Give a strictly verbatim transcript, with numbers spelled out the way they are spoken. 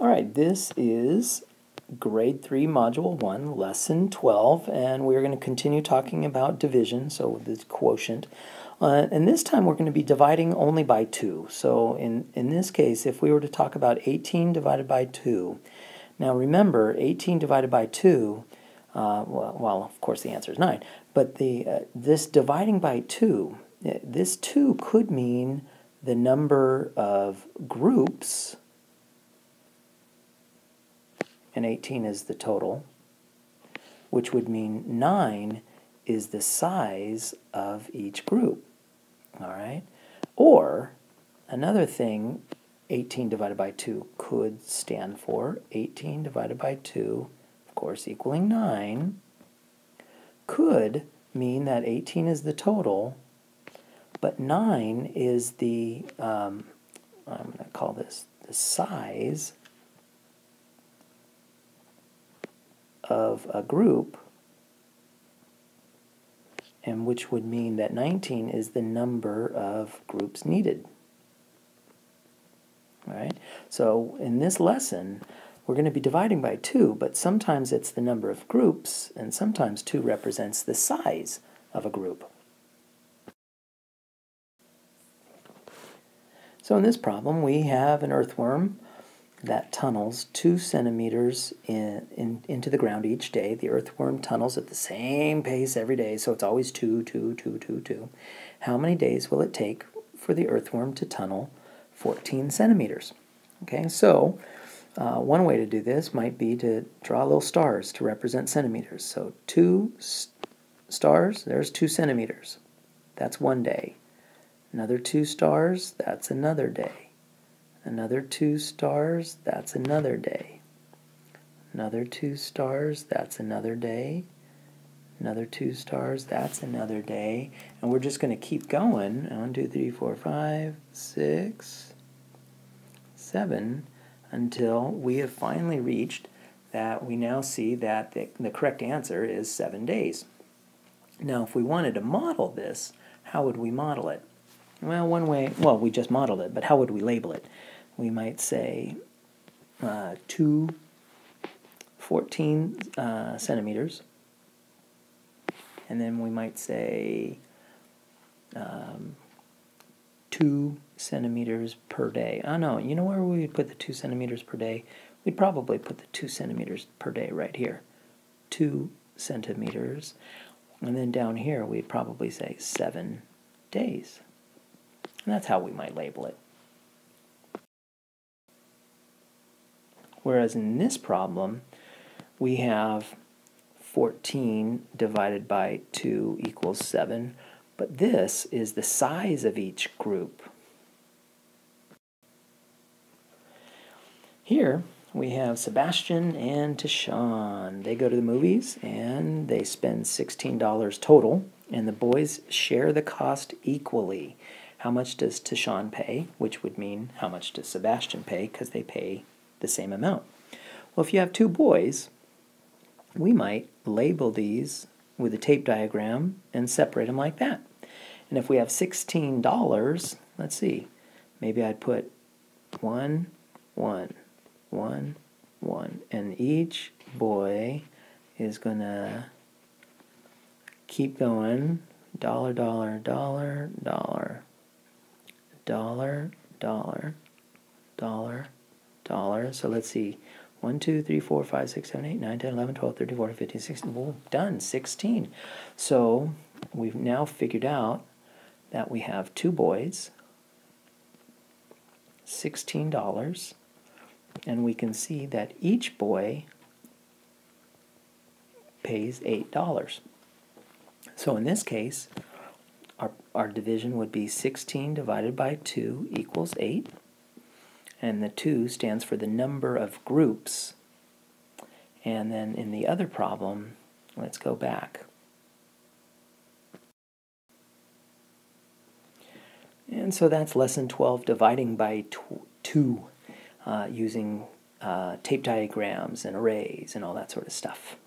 All right, this is grade three, module one, lesson twelve, and we're going to continue talking about division, so the quotient. Uh, and this time we're going to be dividing only by two. So in, in this case, if we were to talk about eighteen divided by two, now remember, eighteen divided by two, uh, well, well, of course the answer is nine, but the uh, this dividing by two, this two could mean the number of groups, and eighteen is the total, which would mean nine is the size of each group, all right? Or another thing, eighteen divided by two could stand for eighteen divided by two, of course, equaling nine, could mean that eighteen is the total, but nine is the, um, I'm going to call this the size of a group, and which would mean that nineteen is the number of groups needed. All right. So in this lesson, we're going to be dividing by two, but sometimes it's the number of groups, and sometimes two represents the size of a group. So in this problem, we have an earthworm that tunnels two centimeters in, in, into the ground each day. The earthworm tunnels at the same pace every day, so it's always two, two, two, two, two. How many days will it take for the earthworm to tunnel fourteen centimeters? Okay, so uh, one way to do this might be to draw little stars to represent centimeters. So two st stars, there's two centimeters. That's one day. Another two stars, that's another day. Another two stars, that's another day. Another two stars, that's another day. Another two stars, that's another day. And we're just going to keep going. One, two, three, four, five, six, seven, until we have finally reached that we now see that the, the correct answer is seven days. Now, if we wanted to model this, how would we model it? Well, one way, well, we just modeled it, but how would we label it? We might say uh, two fourteen uh, centimeters, and then we might say um, two centimeters per day. Oh, no, you know where we would put the two centimeters per day? We'd probably put the two centimeters per day right here. Two centimeters. And then down here, we'd probably say seven days. And that's how we might label it. Whereas in this problem, we have fourteen divided by two equals seven, but this is the size of each group. Here we have Sebastian and Tashawn. They go to the movies and they spend sixteen dollars total, and the boys share the cost equally. How much does Tashawn pay, which would mean how much does Sebastian pay, because they pay the same amount. Well, if you have two boys, we might label these with a tape diagram and separate them like that. And if we have sixteen dollars, let's see, maybe I'd put one, one, one, one, and each boy is going to keep going, dollar, dollar, dollar, dollar. Dollar, dollar, dollar, dollar. So let's see. one, two, three, four, five, six, seven, eight, nine, ten, eleven, twelve, thirteen, fourteen, fifteen, sixteen. Well, done. sixteen. So we've now figured out that we have two boys, sixteen dollars, and we can see that each boy pays eight dollars. So in this case, Our, our division would be sixteen divided by two equals eight, and the two stands for the number of groups. And then in the other problem, let's go back. And so that's lesson twelve, dividing by tw two, uh, using uh, tape diagrams and arrays and all that sort of stuff.